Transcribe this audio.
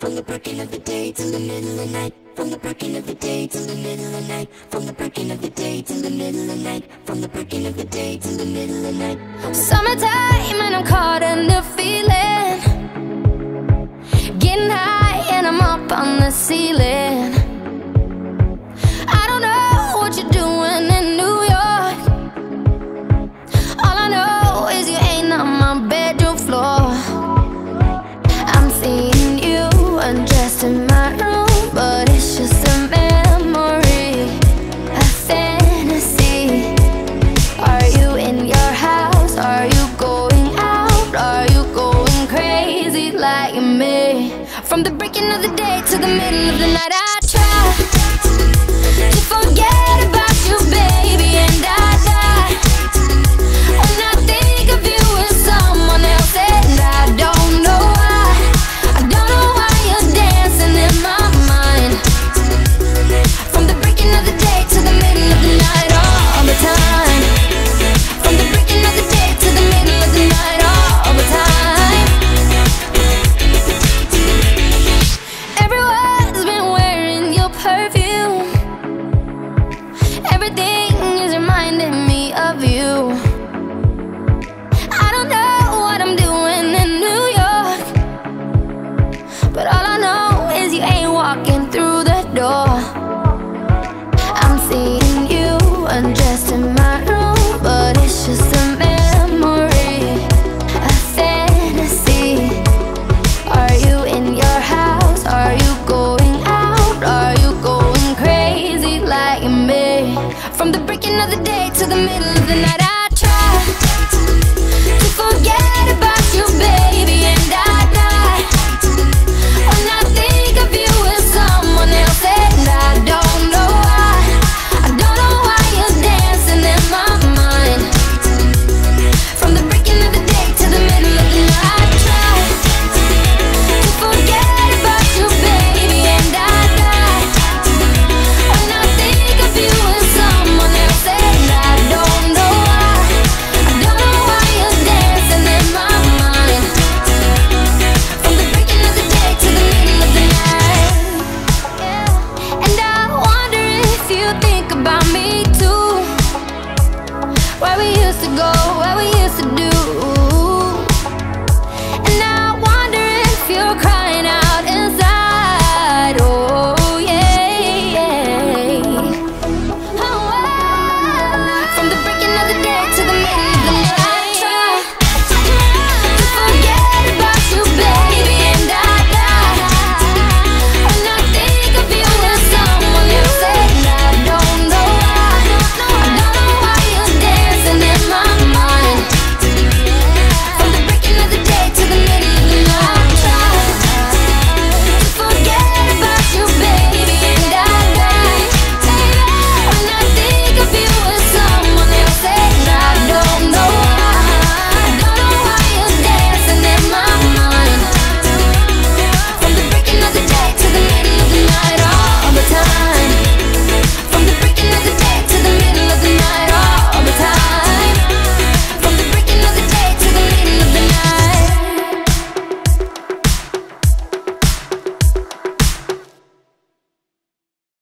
From the breaking of the day till the middle of the night. From the breaking of the day till the middle of the night. From the breaking of the day till the middle of the night. From the breaking of the day till the middle of the night. Summertime and I'm caught in the feeling. Getting high and I'm up on the ceiling. I don't know what you're doing in New York. All I know is you ain't on my bedroom floor. I'm seeing you undressed in my room, but it's just a memory, a fantasy. Are you in your house? Are you going out? Are you going crazy like me? From the breaking of the day to the middle of the night, I try to forget about you, baby, and I die. And I think of you as someone else, and I don't know why. I don't know why you're dancing in my mind. From the breaking of the day to the middle of the night, all the time. From the breaking of the day to the middle of the night, all the time. Everyone's been wearing your perfume. Everything is reminding me of you. I don't know what I'm doing in New York, but all I know is you ain't walking through the door. I'm seeing you undressed in my room, but it's just a memory, a fantasy. Are you in your house? Are you going out? Are you going crazy like me? From the breaking of the day to the middle of the night,